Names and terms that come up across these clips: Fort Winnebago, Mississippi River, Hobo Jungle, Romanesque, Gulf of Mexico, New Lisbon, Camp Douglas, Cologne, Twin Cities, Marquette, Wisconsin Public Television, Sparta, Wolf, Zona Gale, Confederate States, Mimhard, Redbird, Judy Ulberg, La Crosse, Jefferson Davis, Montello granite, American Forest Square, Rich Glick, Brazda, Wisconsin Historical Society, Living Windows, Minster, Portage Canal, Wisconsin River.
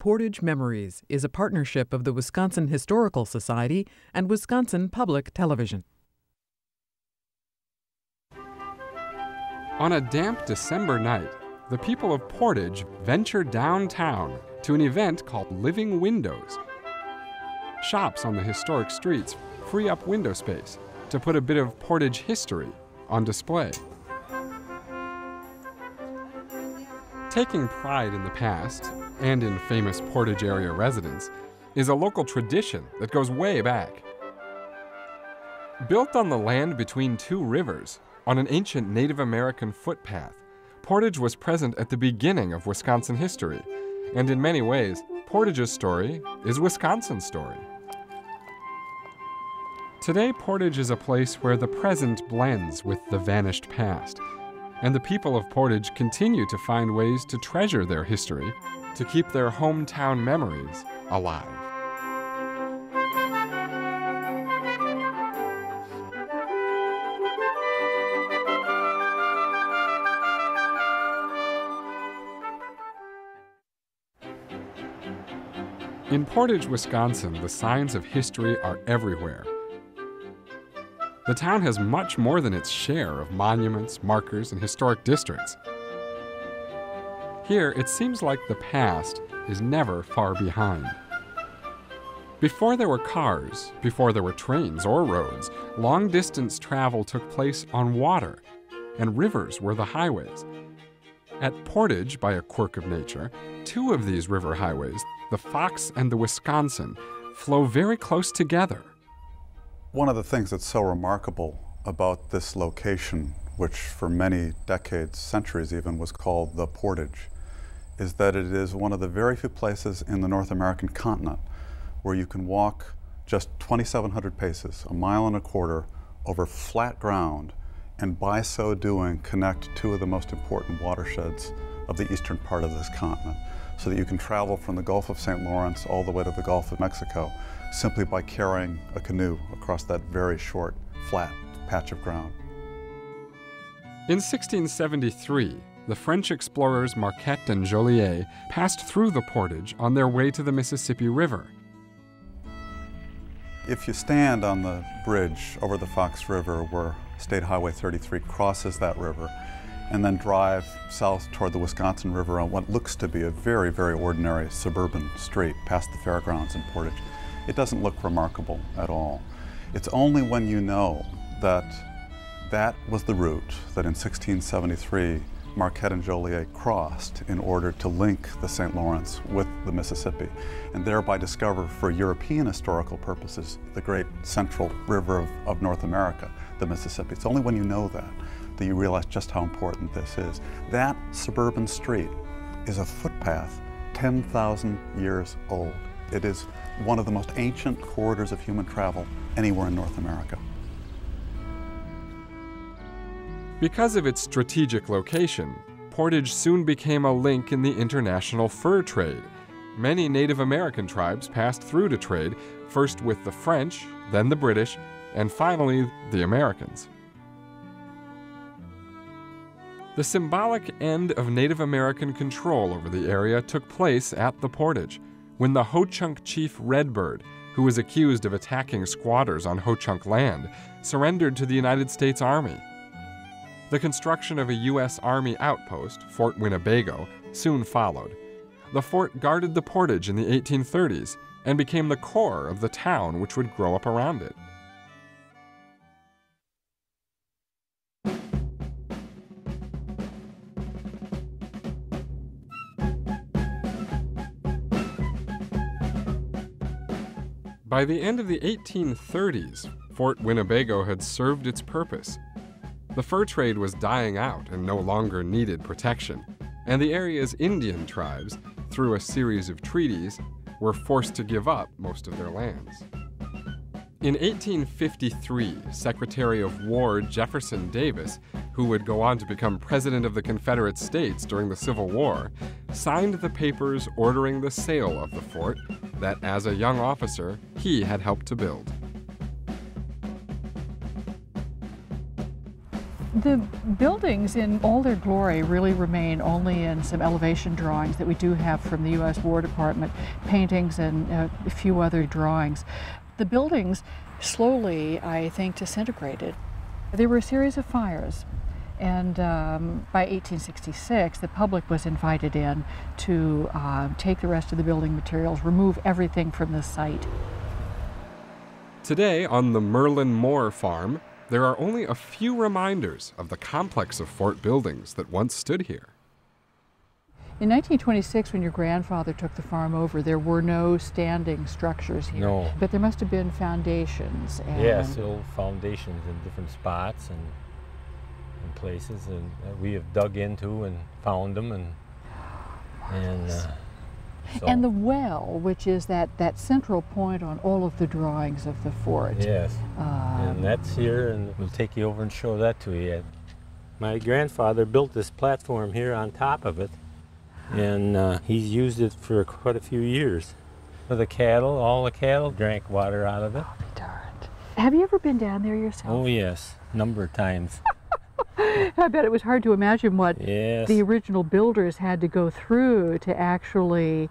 Portage Memories is a partnership of the Wisconsin Historical Society and Wisconsin Public Television. On a damp December night, the people of Portage venture downtown to an event called Living Windows. Shops on the historic streets free up window space to put a bit of Portage history on display. Taking pride in the past, and in famous Portage area residents, is a local tradition that goes way back. Built on the land between two rivers, on an ancient Native American footpath, Portage was present at the beginning of Wisconsin history, and in many ways, Portage's story is Wisconsin's story. Today, Portage is a place where the present blends with the vanished past, and the people of Portage continue to find ways to treasure their history, to keep their hometown memories alive. In Portage, Wisconsin, the signs of history are everywhere. The town has much more than its share of monuments, markers, and historic districts. Here, it seems like the past is never far behind. Before there were cars, before there were trains or roads, long-distance travel took place on water, and rivers were the highways. At Portage, by a quirk of nature, two of these river highways, the Fox and the Wisconsin, flow very close together. One of the things that's so remarkable about this location, which for many decades, centuries even, was called the Portage, is that it is one of the very few places in the North American continent where you can walk just 2,700 paces, 1.25 miles, over flat ground, and by so doing, connect two of the most important watersheds of the eastern part of this continent, so that you can travel from the Gulf of St. Lawrence all the way to the Gulf of Mexico simply by carrying a canoe across that very short, flat patch of ground. In 1673, the French explorers Marquette and Joliet passed through the Portage on their way to the Mississippi River. If you stand on the bridge over the Fox River where State Highway 33 crosses that river and then drive south toward the Wisconsin River on what looks to be a very, very ordinary suburban street past the fairgrounds in Portage, it doesn't look remarkable at all. It's only when you know that was the route that in 1673 Marquette and Joliet crossed in order to link the St. Lawrence with the Mississippi, and thereby discover, for European historical purposes, the great central river of North America, the Mississippi. It's only when you know that you realize just how important this is. That suburban street is a footpath 10,000 years old. It is one of the most ancient corridors of human travel anywhere in North America. Because of its strategic location, Portage soon became a link in the international fur trade. Many Native American tribes passed through to trade, first with the French, then the British, and finally the Americans. The symbolic end of Native American control over the area took place at the Portage, when the Ho-Chunk chief Redbird, who was accused of attacking squatters on Ho-Chunk land, surrendered to the United States Army. The construction of a U.S. Army outpost, Fort Winnebago, soon followed. The fort guarded the Portage in the 1830s and became the core of the town which would grow up around it. By the end of the 1830s, Fort Winnebago had served its purpose. The fur trade was dying out and no longer needed protection, and the area's Indian tribes, through a series of treaties, were forced to give up most of their lands. In 1853, Secretary of War Jefferson Davis, who would go on to become President of the Confederate States during the Civil War, signed the papers ordering the sale of the fort that, as a young officer, he had helped to build. The buildings in all their glory really remain only in some elevation drawings that we do have from the U.S. War Department, paintings and a few other drawings. The buildings slowly, I think, disintegrated. There were a series of fires, and by 1866 the public was invited in to take the rest of the building materials, remove everything from the site. Today on the Merlin Moore Farm, there are only a few reminders of the complex of fort buildings that once stood here. In 1926, when your grandfather took the farm over, there were no standing structures here. No. But there must have been foundations. And yeah, still foundations in different spots and places and that we have dug into and found them. And the well, which is that central point on all of the drawings of the fort. Yes, and that's here, and we'll take you over and show that to you. My grandfather built this platform here on top of it, and he's used it for quite a few years. For the cattle, all the cattle drank water out of it. Oh, be darned. Have you ever been down there yourself? Oh, yes, a number of times. I bet it was hard to imagine what the original builders had to go through to actually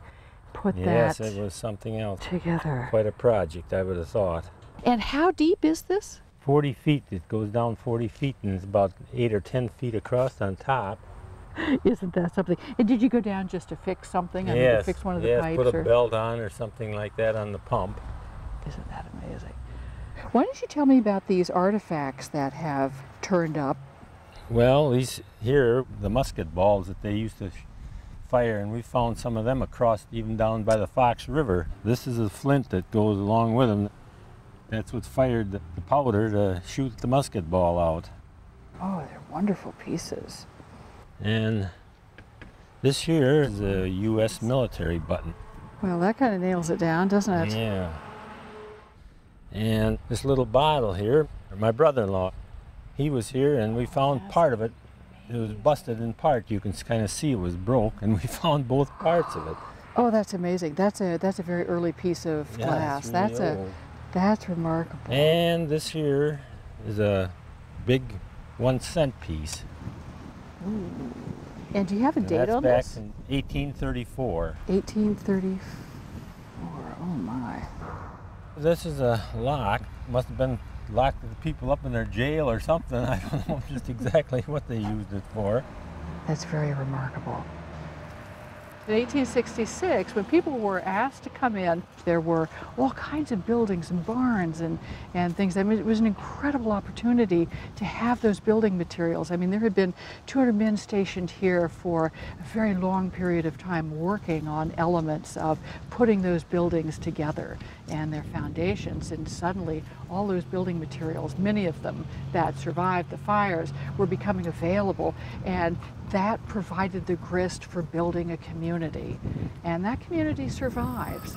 put that together. Yes, it was something else. Together. Quite a project, I would have thought. And how deep is this? 40 feet. It goes down 40 feet and it's about 8 or 10 feet across on top. Isn't that something? And did you go down just to fix something? I mean, to fix one of the pipes? Put a belt on or something like that on the pump. Isn't that amazing? Why don't you tell me about these artifacts that have turned up? Well, these here, the musket balls that they used to fire, and we found some of them across, even down by the Fox River. This is a flint that goes along with them. That's what fired the powder to shoot the musket ball out. Oh, they're wonderful pieces. And this here is a U.S. military button. Well, that kind of nails it down, doesn't it? Yeah. And this little bottle here, my brother-in-law, he was here, and we found part of it. It was busted in part. You can kind of see it was broke, and we found both parts of it. Oh, that's amazing. That's a very early piece of glass. Really that's remarkable. And this here is a big 1-cent piece. Ooh. And do you have a date on this? That's back in 1834. 1834. Oh my. This is a lock. Must have been locked the people up in their jail or something. I don't know just exactly what they used it for. That's very remarkable. In 1866, when people were asked to come in, there were all kinds of buildings and barns and things. I mean, it was an incredible opportunity to have those building materials. I mean, there had been 200 men stationed here for a very long period of time working on elements of putting those buildings together and their foundations. And suddenly, all those building materials, many of them that survived the fires, were becoming available. And that provided the grist for building a community, and that community survives.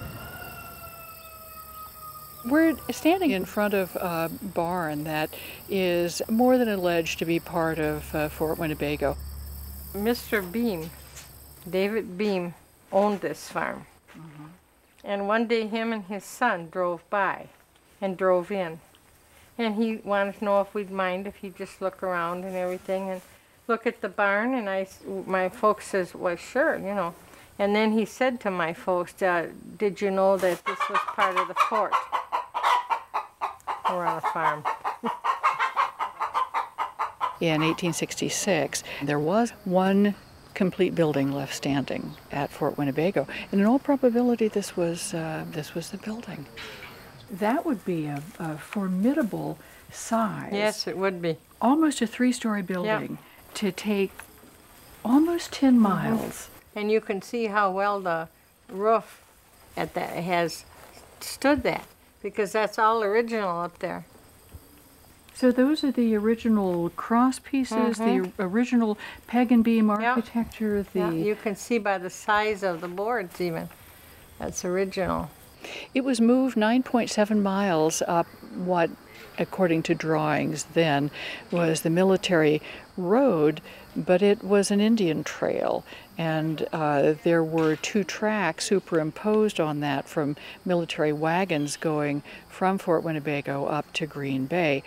We're standing in front of a barn that is more than alleged to be part of Fort Winnebago. Mr. Beam, David Beam, owned this farm. Mm-hmm. And one day him and his son drove by and drove in. And he wanted to know if we'd mind if he'd just look around and everything. And look at the barn, and my folks says, well, sure, you know. And then he said to my folks, did you know that this was part of the fort? We're on a farm. In 1866, there was one complete building left standing at Fort Winnebago, and in all probability, this was the building. That would be a formidable size. Yes, it would be. Almost a 3-story building. Yep. To take almost 10 miles. And you can see how well the roof at that has stood that, because that's all original up there. So those are the original cross pieces, the original peg and beam architecture. Yep. You can see by the size of the boards even, that's original. It was moved 9.7 miles up what, according to drawings then, was the military road, but it was an Indian trail, and there were 2 tracks superimposed on that from military wagons going from Fort Winnebago up to Green Bay.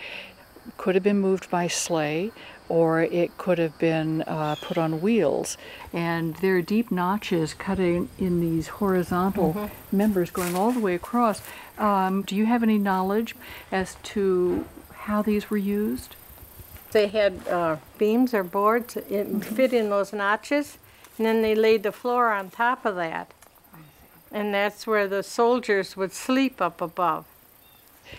could have been moved by sleigh, or it could have been put on wheels. And there are deep notches cutting in these horizontal members going all the way across. Do you have any knowledge as to how these were used? They had beams or boards that fit in those notches, and then they laid the floor on top of that. And that's where the soldiers would sleep up above.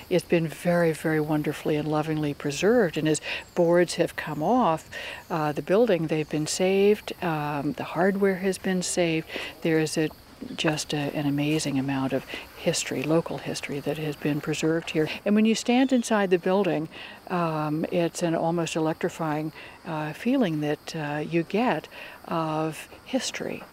It's been very, very wonderfully and lovingly preserved. And as boards have come off the building, they've been saved. The hardware has been saved. There is just an amazing amount of history, local history, that has been preserved here. And when you stand inside the building, it's an almost electrifying feeling that you get of history.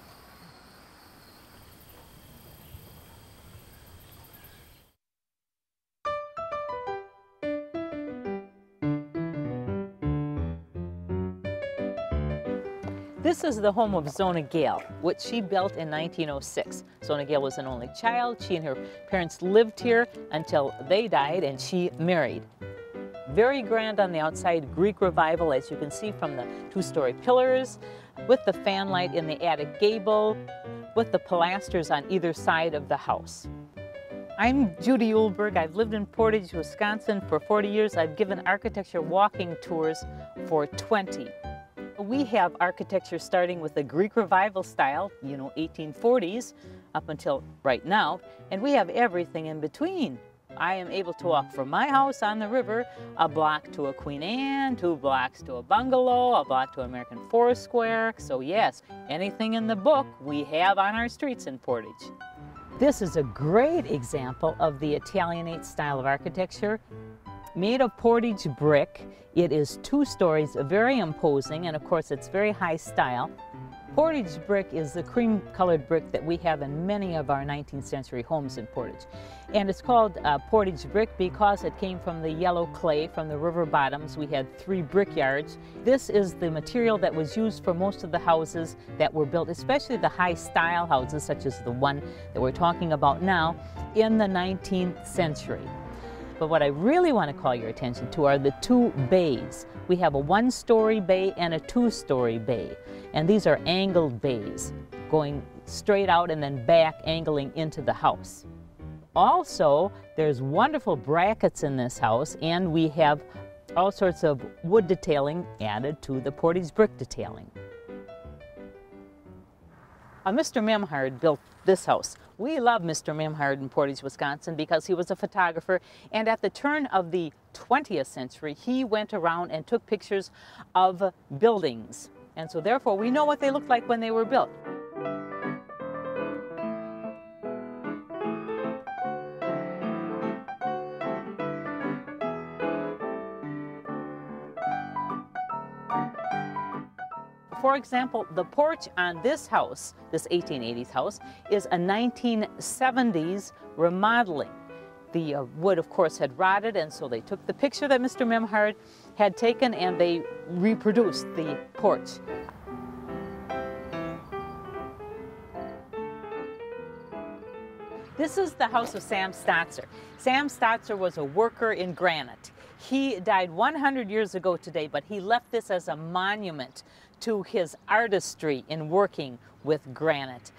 This is the home of Zona Gale, which she built in 1906. Zona Gale was an only child. She and her parents lived here until they died and she married. Very grand on the outside, Greek Revival, as you can see from the two-story pillars, with the fanlight in the attic gable, with the pilasters on either side of the house. I'm Judy Ulberg. I've lived in Portage, Wisconsin for 40 years. I've given architecture walking tours for 20. We have architecture starting with the Greek Revival style, you know, 1840s, up until right now, and we have everything in between. I am able to walk from my house on the river a block to a Queen Anne, 2 blocks to a bungalow, a block to American Forest Square. So yes, anything in the book we have on our streets in Portage. This is a great example of the Italianate style of architecture. Made of Portage brick, it is 2 stories, very imposing, and of course it's very high style. Portage brick is the cream-colored brick that we have in many of our 19th century homes in Portage. And it's called Portage brick because it came from the yellow clay from the river bottoms. We had 3 brickyards. This is the material that was used for most of the houses that were built, especially the high-style houses, such as the one that we're talking about now, in the 19th century. But what I really want to call your attention to are the 2 bays. We have a 1-story bay and a 2-story bay. And these are angled bays, going straight out and then back, angling into the house. Also, there's wonderful brackets in this house, and we have all sorts of wood detailing added to the Portage brick detailing. Mr. Mimhard built this house. We love Mr. Mimhard in Portage, Wisconsin, because he was a photographer, and at the turn of the 20th century, he went around and took pictures of buildings. And so therefore, we know what they looked like when they were built. For example, the porch on this house, this 1880s house, is a 1970s remodeling. The wood, of course, had rotted, and so they took the picture that Mr. Mimhard had taken and they reproduced the porch. This is the house of Sam Stotzer. Sam Stotzer was a worker in granite. He died 100 years ago today, but he left this as a monument to his artistry in working with granite.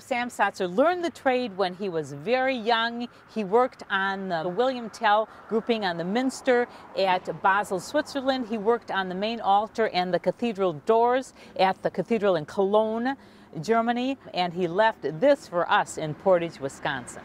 Sam Stotzer learned the trade when he was very young. He worked on the William Tell grouping on the minster at Basel, Switzerland. He worked on the main altar and the cathedral doors at the cathedral in Cologne, Germany, and he left this for us in Portage, Wisconsin.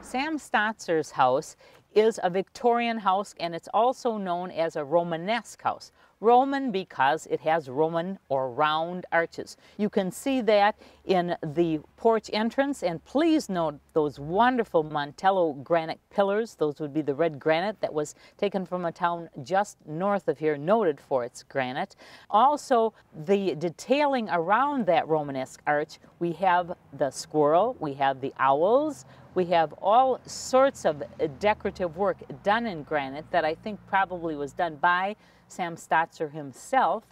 Sam Stotzer's house is a Victorian house, and it's also known as a Romanesque house. Roman because it has Roman or round arches. You can see that in the porch entrance, and please note those wonderful Montello granite pillars. Those would be the red granite that was taken from a town just north of here, noted for its granite. Also, the detailing around that Romanesque arch, we have the squirrel, we have the owls, we have all sorts of decorative work done in granite that I think probably was done by Sam Stotzer himself.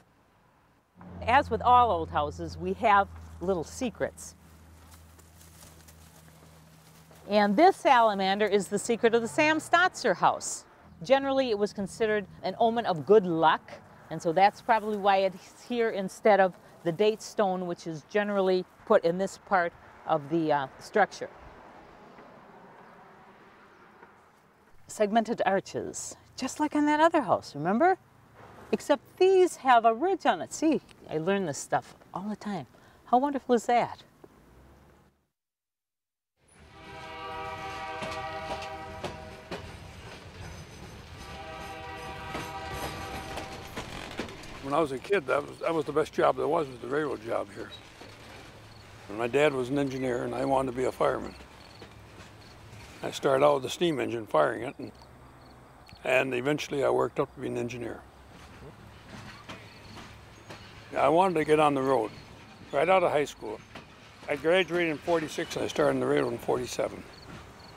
As with all old houses, we have little secrets. And this salamander is the secret of the Sam Stotzer house. Generally, it was considered an omen of good luck, and so that's probably why it's here instead of the date stone, which is generally put in this part of the structure. Segmented arches, just like on that other house, remember? Except these have a ridge on it. See, I learn this stuff all the time. How wonderful is that? When I was a kid, that was the best job there was the railroad job here. And my dad was an engineer, and I wanted to be a fireman. I started out with a steam engine, firing it, and eventually I worked up to be an engineer. I wanted to get on the road right out of high school. I graduated in 46, and I started on the railroad in 47.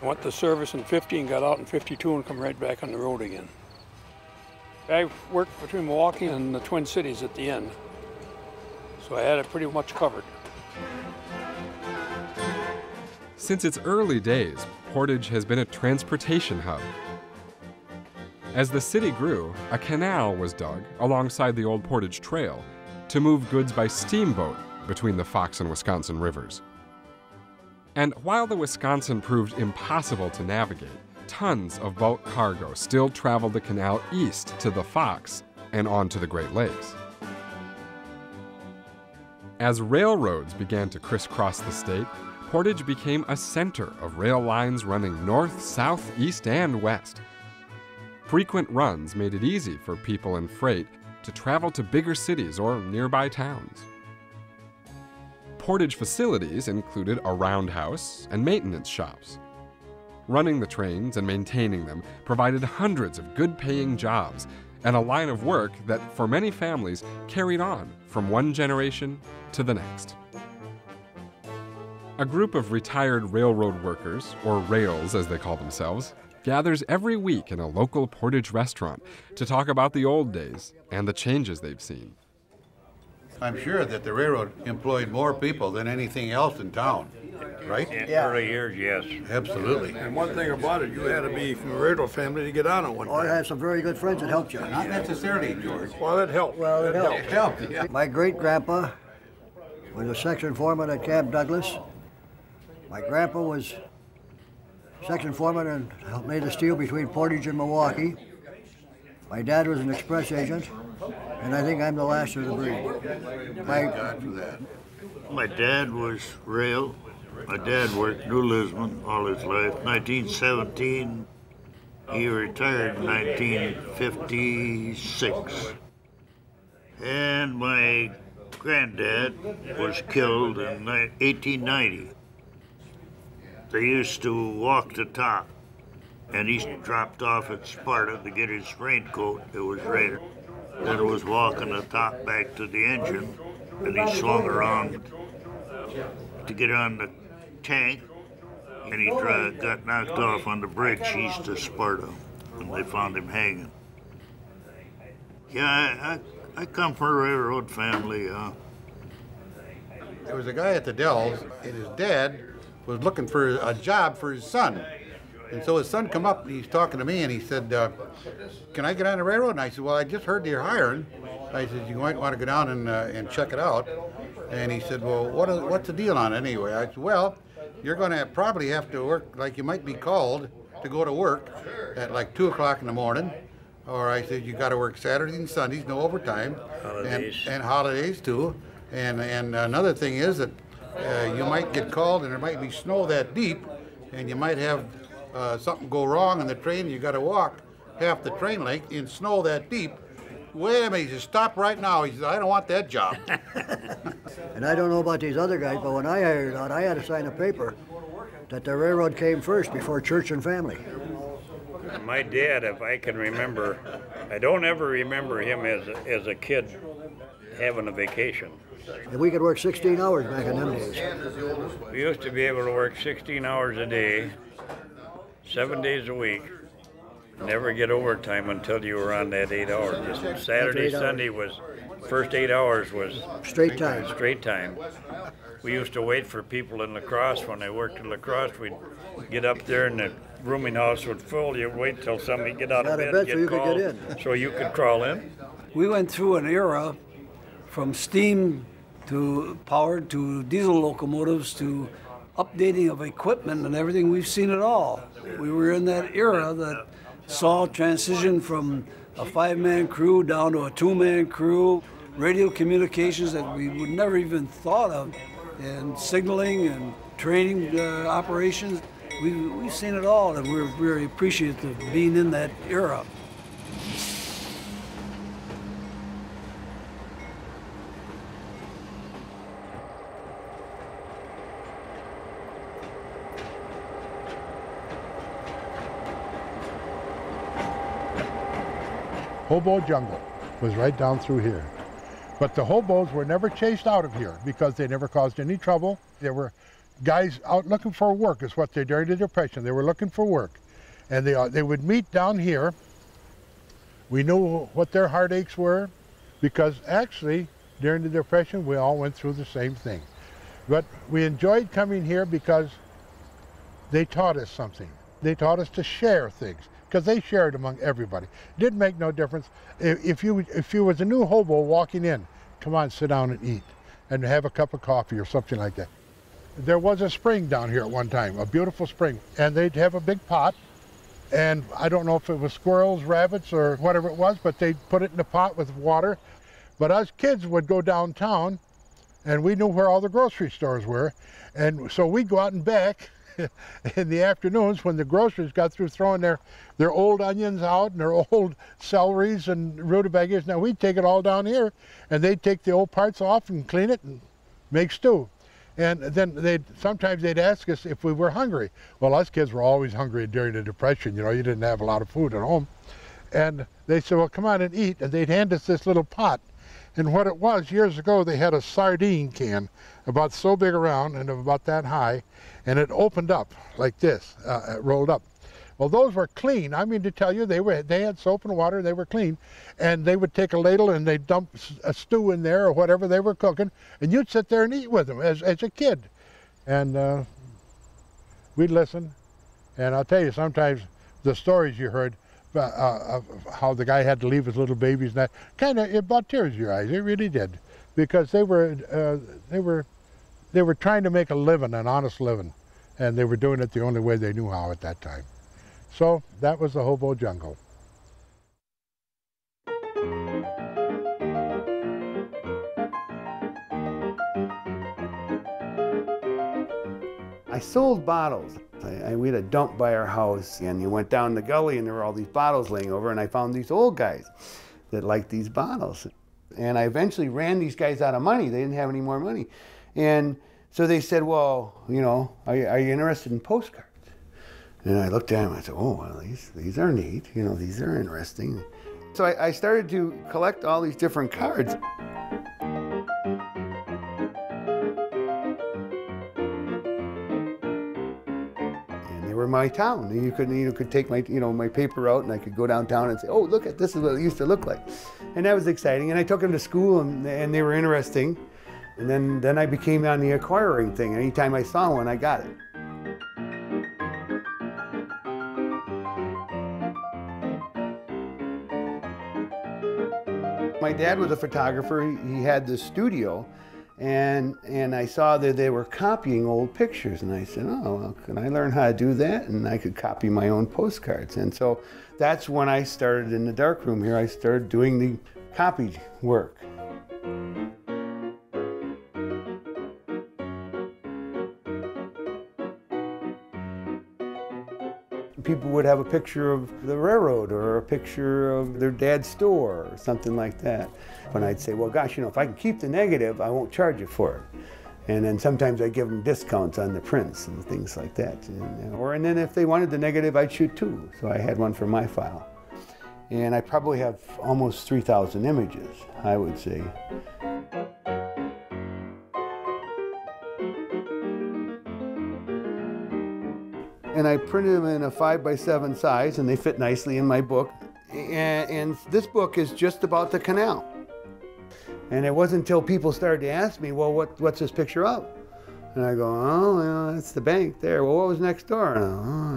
I went to service in 50 and got out in 52 and come right back on the road again. I worked between Milwaukee and the Twin Cities at the end, so I had it pretty much covered. Since its early days, Portage has been a transportation hub. As the city grew, a canal was dug alongside the old Portage Trail to move goods by steamboat between the Fox and Wisconsin rivers. And while the Wisconsin proved impossible to navigate, tons of bulk cargo still traveled the canal east to the Fox and on to the Great Lakes. As railroads began to crisscross the state, Portage became a center of rail lines running north, south, east, and west. Frequent runs made it easy for people and freight to travel to bigger cities or nearby towns. Portage facilities included a roundhouse and maintenance shops. Running the trains and maintaining them provided hundreds of good-paying jobs and a line of work that, for many families, carried on from one generation to the next. A group of retired railroad workers, or rails as they call themselves, gathers every week in a local Portage restaurant to talk about the old days and the changes they've seen. I'm sure that the railroad employed more people than anything else in town. Right? In 30 years, yes. Absolutely. And one thing about it, you had to be from a railroad family to get on it one time. I had some very good friends that helped you. Not necessarily, George. Well, it helped. Well, it helped. Yeah. My great-grandpa was a section foreman at Camp Douglas. My grandpa was section foreman and helped made the steel between Portage and Milwaukee. My dad was an express agent, and I think I'm the last of the breed. Thank God for that. My dad was rail. My dad worked New Lisbon all his life. 1917, he retired in 1956. And my granddad was killed in 1890. They used to walk the top, and he dropped off at Sparta to get his raincoat. It was raining. Then it was walking the top back to the engine, and he swung around to get on the tank, and he got knocked off on the bridge east of Sparta, and they found him hanging. Yeah, I come from a railroad family. There was a guy at the Dells, and his dad was looking for a job for his son. And so his son come up, and he's talking to me, and he said, can I get on the railroad? And I said, well, I just heard they're hiring. I said, you might want to go down and check it out. And he said, well, what's the deal on it anyway? I said, well, you're going to probably have to work, like you might be called to go to work at like 2 o'clock in the morning. Or I said, you got to work Saturdays and Sundays, no overtime. Holidays. And holidays, too. And another thing is that you might get called, and there might be snow that deep, and you might have something go wrong in the train. You got to walk half the train length in snow that deep. Wait a minute, he says, stop right now. He says, I don't want that job. And I don't know about these other guys, but when I hired out, I had to sign a paper that the railroad came first before church and family. My dad, if I can remember, I don't ever remember him as a kid having a vacation. And we could work 16 hours back in them days. We used to be able to work 16 hours a day, 7 days a week. Never get overtime until you were on that 8 hours. Just Saturday, Sunday was, first 8 hours was straight time. We used to wait for people in La Crosse when they worked in La Crosse. We'd get up there and the rooming house was full. You'd wait till somebody get out of bed and get called so you could crawl in. We went through an era from steam to power to diesel locomotives to updating of equipment and everything. We've seen it all. We were in that era that saw transition from a five-man crew down to a two-man crew, radio communications that we would never even thought of, and signaling and training operations. We've seen it all, and we're very appreciative of being in that era. Hobo Jungle was right down through here. But the hobos were never chased out of here because they never caused any trouble. There were guys out looking for work is what they did during the Depression. They were looking for work. And they would meet down here. We knew what their heartaches were because actually during the Depression we all went through the same thing. But we enjoyed coming here because they taught us something. They taught us to share things, because they shared among everybody. It didn't make no difference. If you was a new hobo walking in, come on, sit down and eat, and have a cup of coffee or something like that. There was a spring down here at one time, a beautiful spring, and they'd have a big pot, and I don't know if it was squirrels, rabbits, or whatever it was, but they'd put it in a pot with water. But us kids would go downtown, and we knew where all the grocery stores were, and so we'd go out and back in the afternoons when the grocers got through throwing their old onions out and their old celeries and rutabagas. Now we'd take it all down here and they'd take the old parts off and clean it and make stew. And then sometimes they'd ask us if we were hungry. Well, us kids were always hungry during the Depression, you know, you didn't have a lot of food at home. And they said, well, come on and eat, and they'd hand us this little pot. And what it was, years ago, they had a sardine can about so big around and about that high, and it opened up like this, it rolled up. Well, those were clean. I mean to tell you, they had soap and water, they were clean. And they would take a ladle and they'd dump a stew in there or whatever they were cooking, and you'd sit there and eat with them as a kid. And we'd listen, and I'll tell you, sometimes the stories you heard, how the guy had to leave his little babies and that, kind of, it brought tears to your eyes. It really did, because they were trying to make a living, an honest living, and they were doing it the only way they knew how at that time. So that was the Hobo Jungle. I sold bottles. We had a dump by our house, and you went down the gully and there were all these bottles laying over, and I found these old guys that liked these bottles. And I eventually ran these guys out of money. They didn't have any more money. And so they said, well, you know, are you interested in postcards? And I looked at them and I said, oh, well, these are neat. You know, these are interesting. So I started to collect all these different cards. My town. You could take my, you know, my paper out, and I could go downtown and say, oh, look at this is what it used to look like. And that was exciting. And I took them to school, and they were interesting. And then I became on the acquiring thing. And anytime I saw one, I got it. My dad was a photographer. He had this studio. And I saw that they were copying old pictures, and I said, oh, well, can I learn how to do that? And I could copy my own postcards. And so that's when I started in the darkroom here. I started doing the copied work. People would have a picture of the railroad or a picture of their dad's store or something like that. And I'd say, well, gosh, you know, if I can keep the negative, I won't charge you for it. And then sometimes I give them discounts on the prints and things like that. And then if they wanted the negative, I'd shoot two. So I had one for my file. And I probably have almost 3,000 images, I would say. And I printed them in a 5 by 7 size, and they fit nicely in my book. And this book is just about the canal. And it wasn't until people started to ask me, well, what's this picture of? And I go, oh, you know, that's the bank there. Well, what was next door? And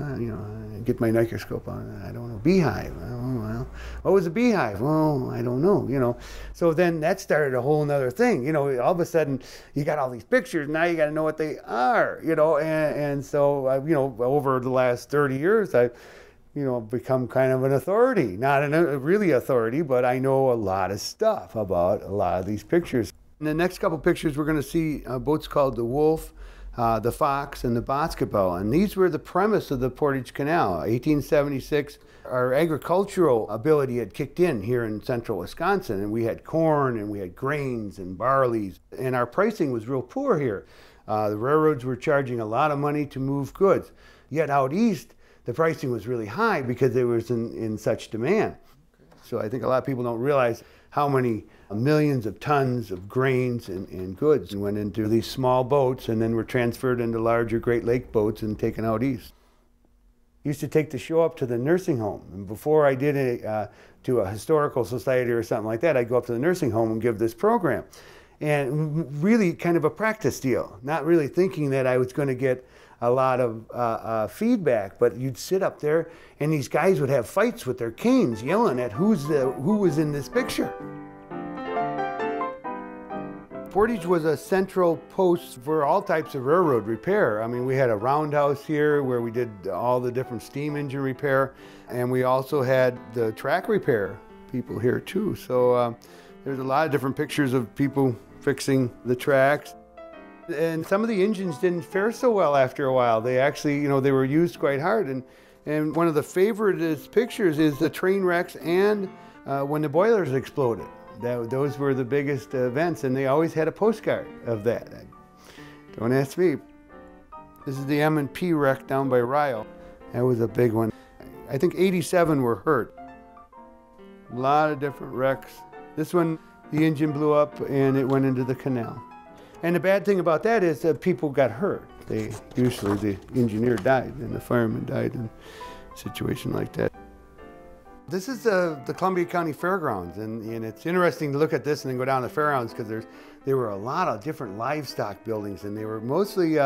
I, you know, I get my microscope on. I don't know. Beehive. Oh, well, what was a beehive? Well, I don't know, you know. So then that started a whole nother thing. You know, all of a sudden, you got all these pictures. Now you got to know what they are, you know. And so, you know, over the last 30 years, I've, you know, become kind of an authority. Not a really authority, but I know a lot of stuff about a lot of these pictures. In the next couple pictures, we're going to see boats called the Wolf, the Fox, and the Basketball. And these were the premise of the Portage Canal. 1876, our agricultural ability had kicked in here in central Wisconsin, and we had corn, and we had grains and barleys, and our pricing was real poor here. The railroads were charging a lot of money to move goods, yet out east, the pricing was really high because it was in such demand. So I think a lot of people don't realize how many millions of tons of grains and goods went into these small boats and then were transferred into larger Great Lake boats and taken out east. Used to take the show up to the nursing home. And before I did it to a historical society or something like that, I'd go up to the nursing home and give this program. And really kind of a practice deal, not really thinking that I was going to get a lot of feedback, but you'd sit up there and these guys would have fights with their canes yelling at who was in this picture. Portage was a central post for all types of railroad repair. I mean, we had a roundhouse here where we did all the different steam engine repair, and we also had the track repair people here too. So there's a lot of different pictures of people fixing the tracks. And some of the engines didn't fare so well after a while. They actually, you know, they were used quite hard. And one of the favorite pictures is the train wrecks and when the boilers exploded. Those were the biggest events, and they always had a postcard of that. Don't ask me. This is the M&P wreck down by Ryle. That was a big one. I think 87 were hurt. A lot of different wrecks. This one, the engine blew up and it went into the canal. And the bad thing about that is that people got hurt. Usually the engineer died and the fireman died in a situation like that. This is the Columbia County Fairgrounds, and it's interesting to look at this and then go down to the fairgrounds because there were a lot of different livestock buildings, and they were mostly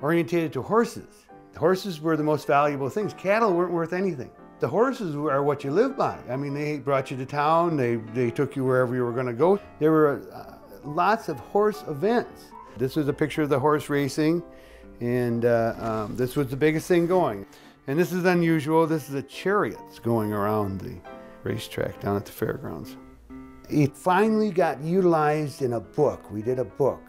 orientated to horses. The horses were the most valuable things. Cattle weren't worth anything. The horses are what you live by. I mean, they brought you to town, they took you wherever you were going to go. There were lots of horse events. This was a picture of the horse racing, and this was the biggest thing going. And this is unusual. This is the chariots going around the racetrack down at the fairgrounds. It finally got utilized in a book. We did a book,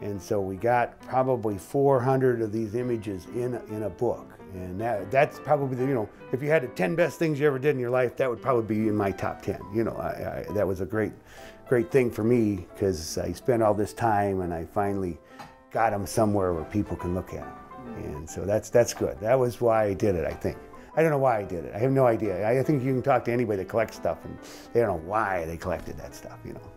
and so we got probably 400 of these images in a book. And that's probably, you know, if you had the 10 best things you ever did in your life, that would probably be in my top 10. You know, I that was a great thing for me because I spent all this time and I finally got them somewhere where people can look at them. And so that's good. That was why I did it, I think. I don't know why I did it. I have no idea. I think you can talk to anybody that collects stuff and they don't know why they collected that stuff, you know.